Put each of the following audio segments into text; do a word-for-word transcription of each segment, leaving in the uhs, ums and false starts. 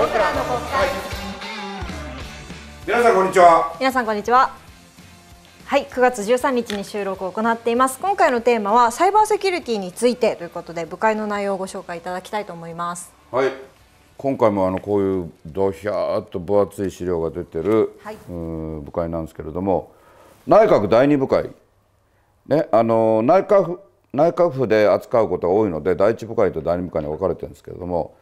僕らの国会。皆さんこんにちは。皆さんこんにちは。はい、くがつじゅうさんにちに収録を行っています。今回のテーマはサイバーセキュリティについてということで、部会の内容をご紹介いただきたいと思います。はい。今回もあのこういうドヒャーっと分厚い資料が出てる、はい、うん部会なんですけれども、内閣第二部会ね、あの内閣府内閣府で扱うことが多いので、第一部会と第二部会に分かれてるんですけれども、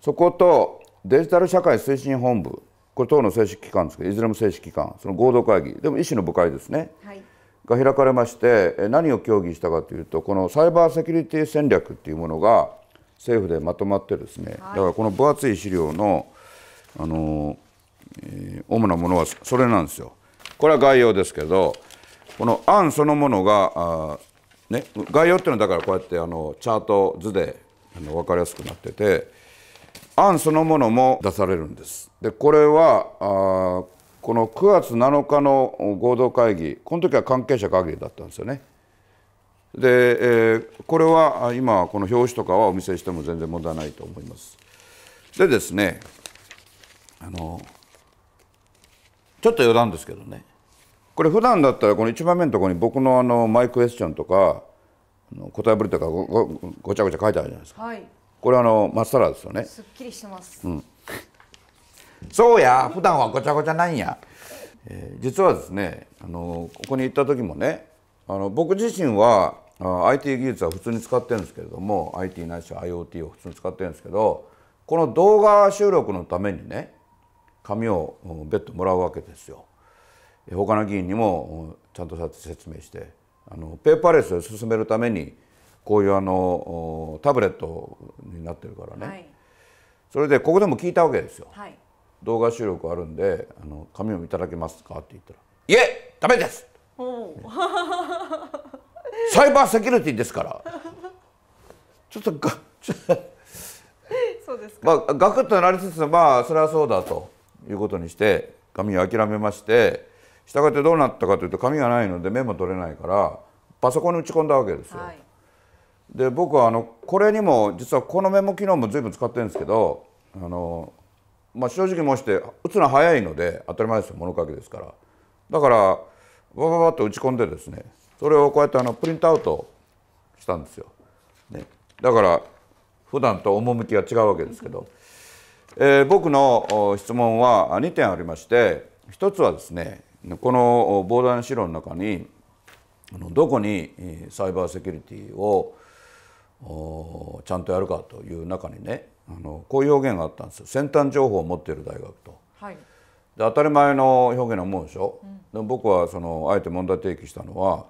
そことデジタル社会推進本部、これ党の正式機関ですけど、いずれも正式機関、その合同会議でも医師の部会ですね、はい、が開かれまして、何を協議したかというと、このサイバーセキュリティ戦略っていうものが政府でまとまってですね、はい、だからこの分厚い資料の、あの、えー、主なものはそれなんですよ。これは概要ですけど、この案そのものがね、概要っていうのはだからこうやってあのチャート図であの分かりやすくなってて、案そのものも出されるんです。でこれはあこのくがつなのかの合同会議、この時は関係者限りだったんですよね。で、えー、これは今この表紙とかはお見せしても全然問題ないと思います。でですね、あのちょっと余談ですけどね、これ普段だったらこのいちばんめのところに僕のあのマイクエスチョンとか答えぶりとか ご, ご, ごちゃごちゃ書いてあるじゃないですか、はい、これあのまっさらですよね。すっきりしてます、うん、そうや普段はごちゃごちゃないんや、えー、実はですね、あのここに行った時もね、あの僕自身はあ アイティー 技術は普通に使ってるんですけれども、 アイティー ないしは アイオーティー を普通に使ってるんですけど、この動画収録のためにね紙を別途もらうわけですよ。他の議員にもちゃんと説明して、あのペーパーレスを進めるためにこういうあのタブレットになってるからね、はい、それでここでも聞いたわけですよ、はい、動画収録あるんであの紙をいただけますかって言ったら「いえダメです！」サイバーセキュリティですからちょっとがちょっとそうですか、まあ、ガクッとなりつつ、まあそれはそうだということにして紙を諦めまして、したがってどうなったかというと、紙がないのでメモ取れないからパソコンに打ち込んだわけですよ、はい、で僕はあのこれにも実はこのメモ機能も随分使ってるんですけど、あの、まあ、正直申して打つのは早いので当たり前ですよ、物書きですから、だからわわわっと打ち込んでですね、それをこうやってあのプリントアウトしたんですよ、ね、だから普段と趣が違うわけですけどえー、僕の質問はにてんありまして、ひとつはですね、この膨大な資料の中にどこにサイバーセキュリティをちゃんとやるかという中にね、あのこういう表現があったんですよ。先端情報を持っている大学と、はい、で当たり前の表現なもんでしょ、うん、でも僕はそのあえて問題提起したのは、はい、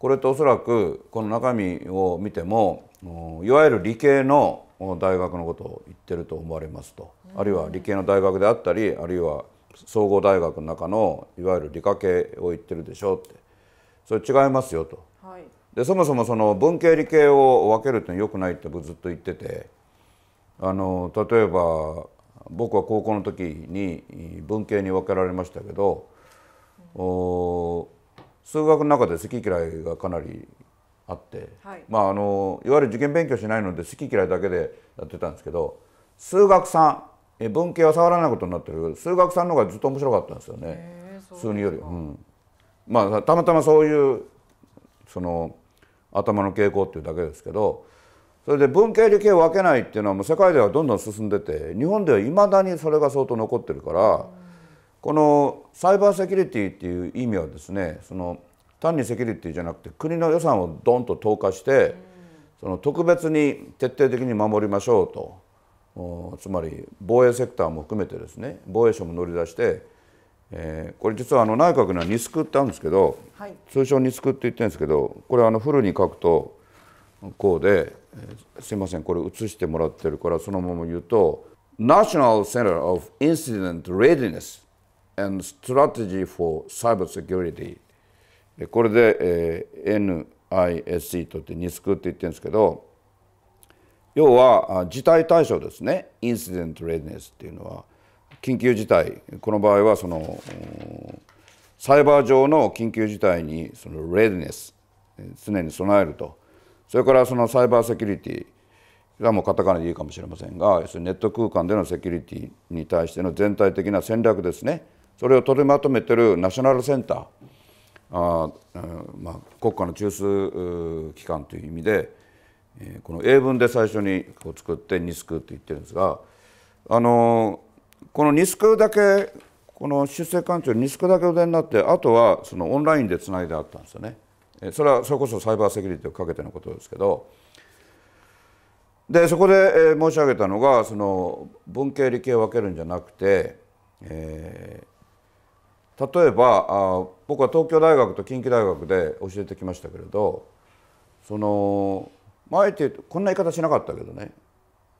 これとおそらくこの中身を見てもいわゆる理系の大学のことを言ってると思われますと、あるいは理系の大学であったり、あるいは総合大学の中のいわゆる理科系を言ってるでしょうって、それ違いますよと、はい、でそもそもその文系理系を分けるってのは良くないって僕ずっと言ってて、あの例えば僕は高校の時に文系に分けられましたけど、お数学の中で好き嫌いがかなりあって、はい、まああのいわゆる受験勉強しないので好き嫌いだけでやってたんですけど、数学さん、え文系は触らないことになってるけど、数学さんの方がずっと面白かったんですよね、数により、うん、まあたまたまそういうその頭の傾向っていうだけですけど、それで文系理系を分けないっていうのはもう世界ではどんどん進んでて、日本ではいまだにそれが相当残ってるから、このサイバーセキュリティっていう意味はですね、その単にセキュリティじゃなくて国の予算をドンと投下して、うん、その特別に徹底的に守りましょうと、つまり防衛セクターも含めてですね、防衛省も乗り出して、えー、これ実はあの内閣にはニスクってあるんですけど、はい、通称ニスクって言ってるんですけど、これあのフルに書くとこうで、えー、すいませんこれ写してもらってるからそのまま言うと「National Center of Incident Readiness and Strategy for Cyber Security」これで、えー、エヌアイエスシー といってニスクって言ってるんですけど、要は事態対処ですね。インシデントレディネスっていうのは緊急事態、この場合はそのサイバー上の緊急事態にそのレディネス、常に備えると、それからそのサイバーセキュリテれはもうカタカナでいいかもしれませんが、要するにネット空間でのセキュリティに対しての全体的な戦略ですね、それを取りまとめてるナショナルセンター、あー、まあ、国家の中枢機関という意味で、この英文で最初にこう作ってニスクと言ってるんですが、あのこのニスクだけ、この出世官庁ニスクだけお出になって、あとはそのオンラインでつないであったんですよね。それはそれこそサイバーセキュリティをかけてのことですけど、でそこで申し上げたのが、その文系理系を分けるんじゃなくて、えー、例えばあ僕は東京大学と近畿大学で教えてきましたけれど、その前ってこんな言い方しなかったけどね、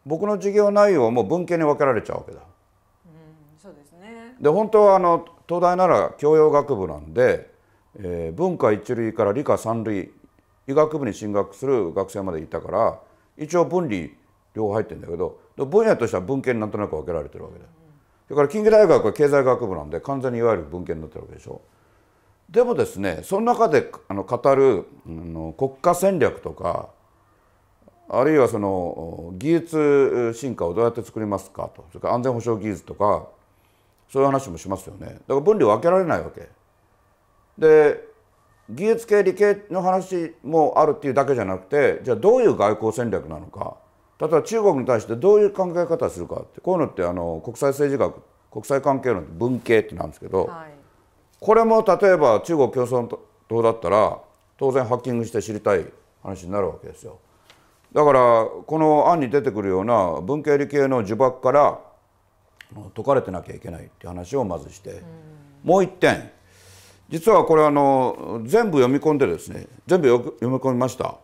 僕の授業内容も文系に分けられちゃうわけだ。うん、そうですね。で本当はあの東大なら教養学部なんで、えー、文科一類から理科三類、医学部に進学する学生までいたから、一応分離両方入ってるんだけど、分野としては文系になんとなく分けられてるわけだ。だから近畿大学は経済学部なんで完全にいわゆる文系になってるわけでしょ。でもですね、その中であの語るあの国家戦略とか、あるいはその技術進化をどうやって作りますかと、それから安全保障技術とか、そういう話もしますよね。だから分離を分けられないわけで、技術系理系の話もあるっていうだけじゃなくて、じゃあどういう外交戦略なのか、例えば中国に対してどういう考え方をするかって、こういうのってあの国際政治学、国際関係論って文系ってなんですけど、はい、これも例えば中国共産党だったら当然ハッキングして知りたい話になるわけですよ。だからこの案に出てくるような文系理系の呪縛から解かれてなきゃいけないって話をまずして、うん、もう一点、実はこれあの全部読み込んでですね、全部読み込みました。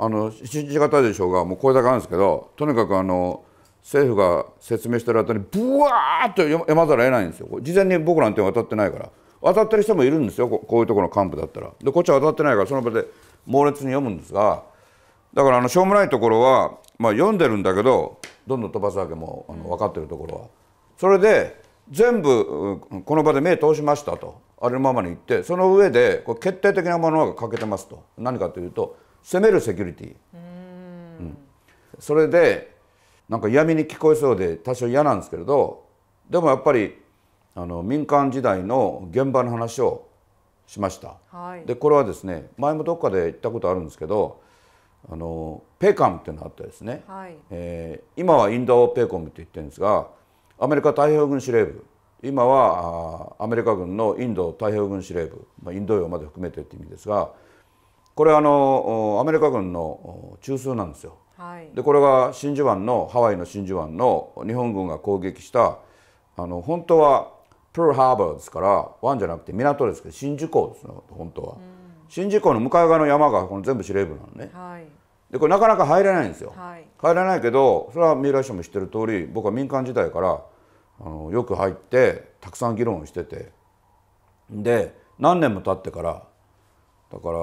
あの信じがたいでしょうが、もうこれだけあるんですけど、とにかくあの政府が説明してるあたりブワーッと読まざるを得ないんですよ。事前に僕なんて渡ってないから、渡ってる人もいるんですよ、こういうところの幹部だったら。でこっちは渡ってないから、その場で猛烈に読むんですが、だからあのしょうもないところは、まあ、読んでるんだけどどんどん飛ばすわけ、もうあの分かってるところは。それで全部この場で目通しましたと、あれのままに言って、その上でこう決定的なものが欠けてますと。何かというと攻めるセキュリティ、うん、それでなんか嫌味に聞こえそうで多少嫌なんですけれど、でもやっぱりあの民間時代の現場の話をしました、はい、でこれはですね、前もどっかで言ったことあるんですけど、あのペーカムっていうのがあってですね、はい、えー、今はインドペーコムって言ってるんですが、アメリカ太平洋軍司令部、今はアメリカ軍のインド太平洋軍司令部、まあ、インド洋まで含めてって意味ですが、これはあのアメリカ軍の中枢なんですよ。はい、でこれが真珠湾の、ハワイの真珠湾の日本軍が攻撃したあの本当はプールハーバーですから、湾じゃなくて港ですけど、真珠港ですよ本当は。うん、真珠港の向かい側の山がこの全部司令部なのね。はい、でこれなかなか入れないんですよ。はい、入れないけど、それは三浦氏も知ってる通り、僕は民間時代からあのよく入ってたくさん議論をしてて、で何年も経ってから、だから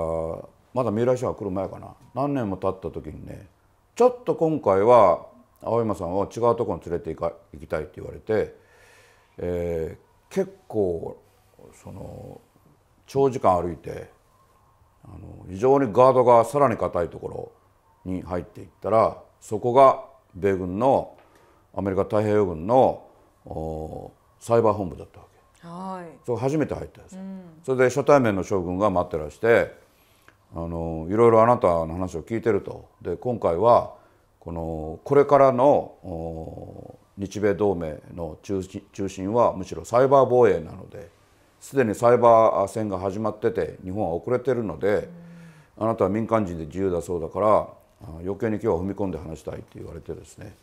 まだ三浦氏が来る前かな、何年も経った時にね、ちょっと今回は青山さんを違うところに連れて行か行きたいって言われて、えー、結構その長時間歩いて。あの非常にガードがさらに硬いところに入っていったら、そこが米軍のアメリカ太平洋軍のサイバー本部だったわけ。はい、そこ初めて入ったんですよ。うん、それで初対面の将軍が待ってらして、あのいろいろあなたの話を聞いてると。で今回はこのこれからの日米同盟の中心、中心はむしろサイバー防衛なので。すでにサイバー戦が始まってて日本は遅れてるので、あなたは民間人で自由だそうだから余計に今日は踏み込んで話したいって言われてですね、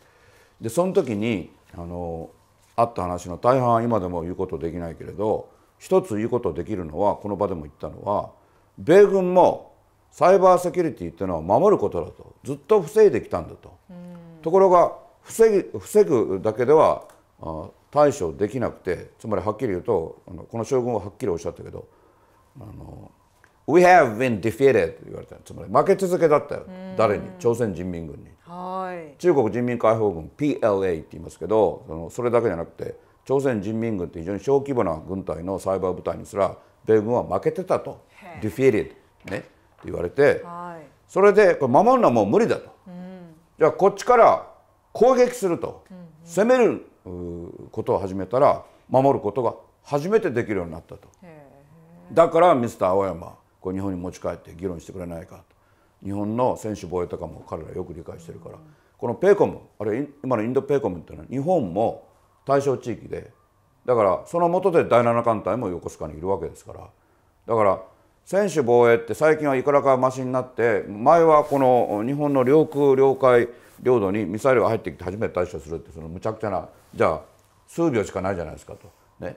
でその時にあのあった話の大半は今でも言うことできないけれど、一つ言うことできるのは、この場でも言ったのは、米軍もサイバーセキュリティっていうのは守ることだと、ずっと防いできたんだと。ところが防ぐ、防ぐだけではあ対処できなくて、つまりはっきり言うと、この将軍ははっきりおっしゃったけど、あの We have been defeated と言われた。つまり負け続けだったよ。誰に？朝鮮人民軍に。はい、中国人民解放軍 ピーエルエー って言いますけど、そのそれだけじゃなくて朝鮮人民軍って非常に小規模な軍隊のサイバー部隊にすら米軍は負けてたと。defeated ねって言われて、はい、それでこれ守るのはもう無理だと。じゃあこっちから攻撃すると、うんうん、攻めることを始めたら守ることが初めてできるようになったと。だからミスター青山、これ日本に持ち帰って議論してくれないかと。日本の専守防衛とかも彼らよく理解してるから、うん、このペイコム、あれ今のインドペイコムっていうのは日本も対象地域で、だからその下でだいなな艦隊も横須賀にいるわけですから、だから専守防衛って最近はいくらかマシになって、前はこの日本の領空領海領土にミサイルが入ってきて初めて対処するって、そのむちゃくちゃな、じゃあ数秒しかないじゃないですかと、ね、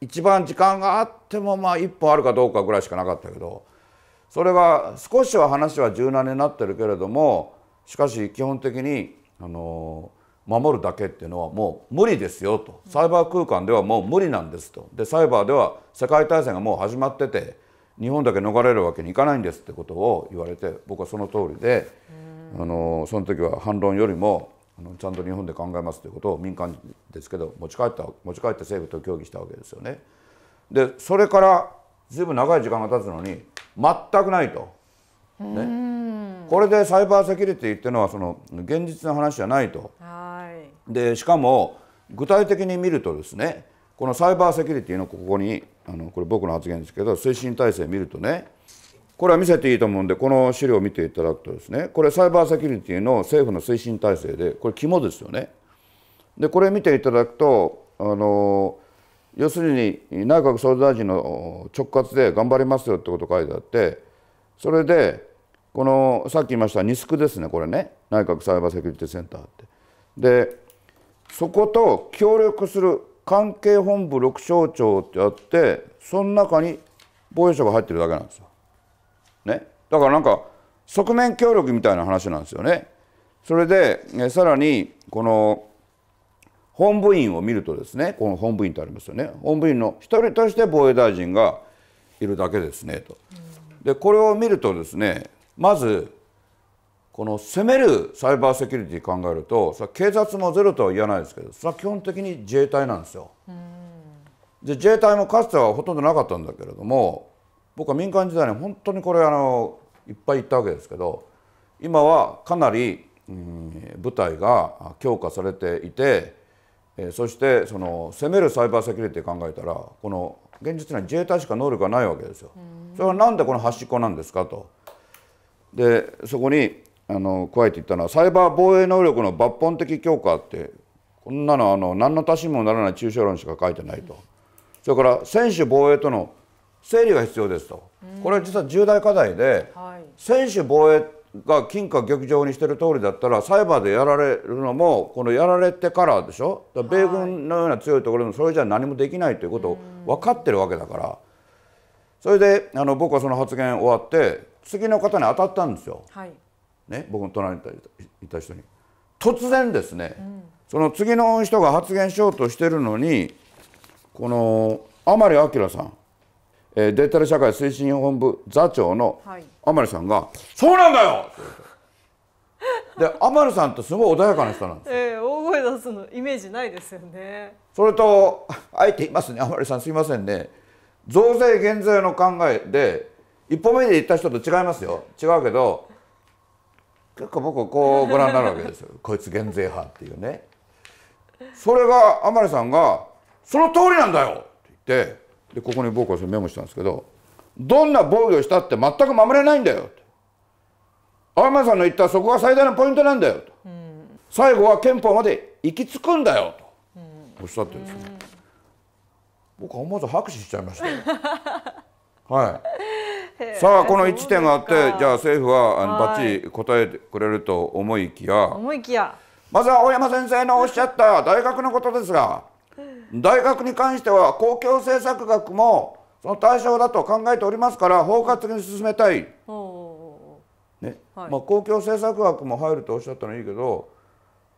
一番時間があってもまあいっぽんあるかどうかぐらいしかなかったけど、それが少しは話は柔軟になってるけれども、しかし基本的にあの守るだけっていうのはもう無理ですよと、サイバー空間ではもう無理なんですと、でサイバーでは世界大戦がもう始まってて日本だけ逃れるわけにいかないんですってことを言われて、僕はその通りで、あのその時は反論よりもあのちゃんと日本で考えますということを民間ですけど持ち帰った持ち帰って政府と協議したわけですよね。でそれからずいぶん長い時間が経つのに全くないと、ね、これでサイバーセキュリティっていうのはその現実の話じゃないと。でしかも具体的に見るとですね、このサイバーセキュリティのここにあのこれ僕の発言ですけど、推進体制見るとね、これは見せていいと思うんでこの資料を見ていただくとですね、これサイバーセキュリティの政府の推進体制で、これ肝ですよね。でこれ見ていただくと、あの要するに内閣総理大臣の直轄で頑張りますよってこと書いてあって、それでこのさっき言いましたニスクですね、これね、内閣サイバーセキュリティセンターって。でそこと協力する関係本部ろく省庁ってあって、その中に防衛省が入ってるだけなんですよ、ね、だからなんか側面協力みたいな話なんですよね。それでさらにこの本部員を見るとですね、この本部員ってありますよね、本部員の一人として防衛大臣がいるだけですねと。でこれを見るとですね、まずこの攻めるサイバーセキュリティ考えると、それは警察もゼロとは言わないですけど、それは基本的に自衛隊なんですよ。で自衛隊もかつてはほとんどなかったんだけれども、僕は民間時代に本当にこれあのいっぱい言ったわけですけど、今はかなり、うん、部隊が強化されていて、そしてその攻めるサイバーセキュリティ考えたら、この現実には自衛隊しか能力がないわけですよ。それはなんでこの端っこなんですかと。でそこにあの加えていったのは、サイバー防衛能力の抜本的強化って、こんなのあの何の足しにもならない抽象論しか書いてないと、うん、それから専守防衛との整理が必要ですと、うん、これは実は重大課題で、はい、専守防衛が金貨玉状にしてる通りだったら、サイバーでやられるのもこのやられてからでしょ、だから米軍のような強いところでもそれじゃ何もできないということを分かってるわけだから、それであの僕はその発言終わって次の方に当たったんですよ。はいね、僕の隣にいた人に突然ですね、うん、その次の人が発言しようとしてるのに、この甘利明さん、えー、デジタル社会推進本部座長の甘利さんが「はい、そうなんだよ!」って言って、で甘利さんってすごい穏やかな人なんですよ、えー、大声出すのイメージないですよね。それとあえて言いますね、甘利さんすいませんね、増税減税の考えで一歩目で言った人と違いますよ、違うけど。結構僕こうご覧になるわけですよこいつ減税派っていうね。それが甘利さんが「その通りなんだよ!」って言って、でここに僕はメモしたんですけど「どんな防御したって全く守れないんだよ」と「甘利さんの言ったそこが最大のポイントなんだよ」と「最後は憲法まで行き着くんだよ」とおっしゃってですね、僕は思わず拍手しちゃいましたよはい。さあこのいってんがあって、じゃあ政府はバッチリ答えてくれると思いきや、思いきやまずは青山先生のおっしゃった大学のことですが、大学に関しては公共政策学もその対象だと考えておりますから包括的に進めたい、ね、まあ公共政策学も入るとおっしゃったのはいいけど、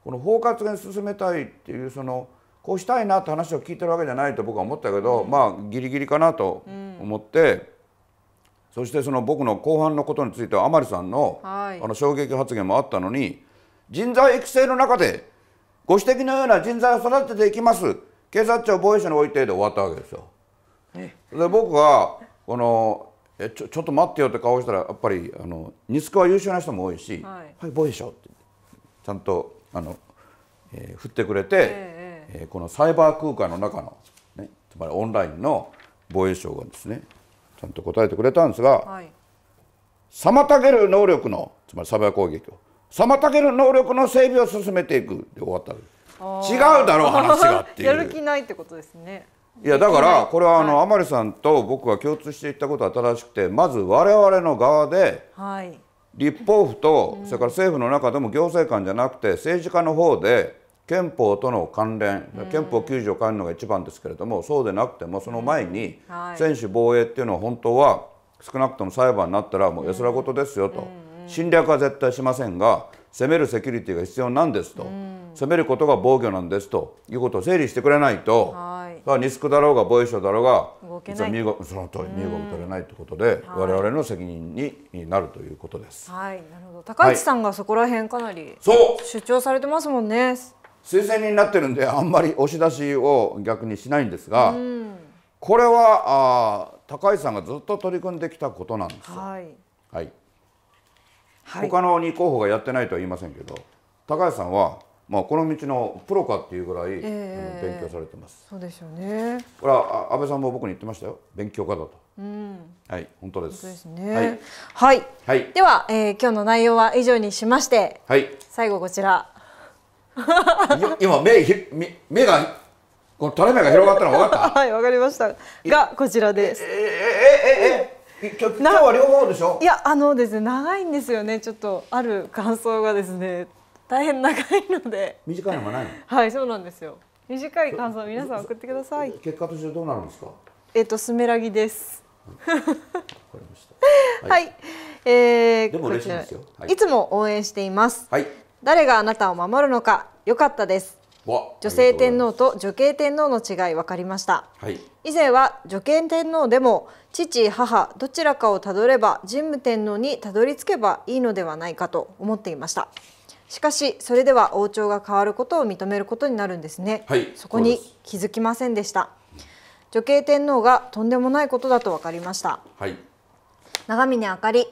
この包括的に進めたいっていう、そのこうしたいなって話を聞いてるわけじゃないと僕は思ったけど、まあギリギリかなと思って。そしてその僕の後半のことについては甘利さんのあの衝撃発言もあったのに、人材育成の中でご指摘のような人材を育てていきます警察庁防衛省においてで終わったわけですよ。で僕はこのえちょ、ちょっと待ってよって顔したら、やっぱりあのニスクは優秀な人も多いし「はい、はい、防衛省」ってちゃんとあの、えー、振ってくれて、えーえー、このサイバー空間の中の、ね、つまりオンラインの防衛省がですねちゃんと答えてくれたんですが、はい、妨げる能力のつまりサイバー攻撃を妨げる能力の整備を進めていくで終わったわけです。違うだろう話がっていうやる気ないってことですね。いやだからこれはあの、はい、甘利さんと僕が共通していったことは正しくて、まず我々の側で、はい、立法府と、うん、それから政府の中でも行政官じゃなくて政治家の方で憲法との関連、うん、憲法きゅう条を変えるのが一番ですけれども、そうでなくてもその前に、うんはい、専守防衛っていうのは本当は少なくとも裁判になったらもう安ら事ですよと、うんうん、侵略は絶対しませんが攻めるセキュリティが必要なんですと、うん、攻めることが防御なんですということを整理してくれないと、はい、リスクだろうが防衛省だろうが実は身動きその通り身動き取れないということで、うん、我々の責任になるということです。はい、なるほど。高市さんがそこら辺かなり、はい、主張されてますもんね。推薦人になってるんであんまり押し出しを逆にしないんですが、うん、これはあ高市さんがずっと取り組んできたことなんですよ。はい、はいはい、他のに候補がやってないとは言いませんけど、高橋さんは、まあ、この道のプロかっていうぐらい、えー、勉強されてます。そうでしょうね。これは安倍さんも僕に言ってましたよ。勉強家だと。うん、はい、本当です。ですね、はい、はいはい、では、えー、今日の内容は以上にしまして、はい、最後こちら。今目ひ目目がこの垂れ目が広がったの分かった。はい、わかりました。がこちらです。ええええええ。ええ今日は両方でしょ。いやあのですね長いんですよね。ちょっとある感想がですね大変長いので短いのがないの。はいそうなんですよ。短い感想を皆さん送ってください。結果としてどうなるんですか。えっとスメラギです。わかりました。はい。はいえー、でも嬉しいですよ。はい、いつも応援しています。はい。誰があなたを守るのか良かったです。女性天皇と女系天皇の違い分かりました、はい、以前は女系天皇でも父母どちらかをたどれば神武天皇にたどり着けばいいのではないかと思っていました。しかしそれでは王朝が変わることを認めることになるんですね、はい、そこに気づきませんでした。女系天皇がとんでもないことだと分かりました、はい、長峰あかり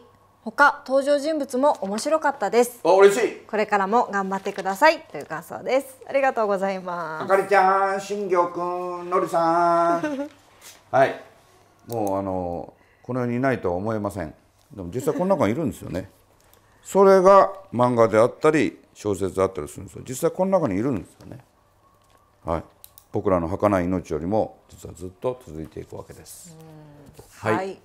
他登場人物も面白かったです。あ、嬉しい。これからも頑張ってくださいという感想です。ありがとうございます。あかりちゃん、新行くん、のりさん。はい。もうあのこの世にいないとは思えません。でも実際この中にいるんですよね。それが漫画であったり小説であったりするんですよ。実際この中にいるんですよね。はい。僕らの儚い命よりも実はずっと続いていくわけです。はい。はい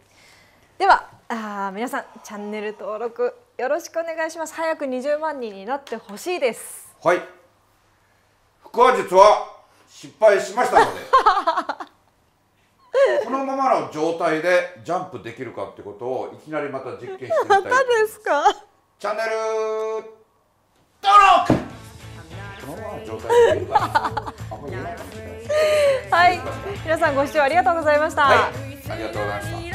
ではあ皆さんチャンネル登録よろしくお願いします。早くにじゅうまんにんになってほしいです。はい腹話術は失敗しましたのでこのままの状態でジャンプできるかってことをいきなりまた実験してみたいと思います。またですか。チャンネル登録このままの状態でできるかあんまり言えないかもしれないです。はい皆さんご視聴ありがとうございました、はい、ありがとうございました。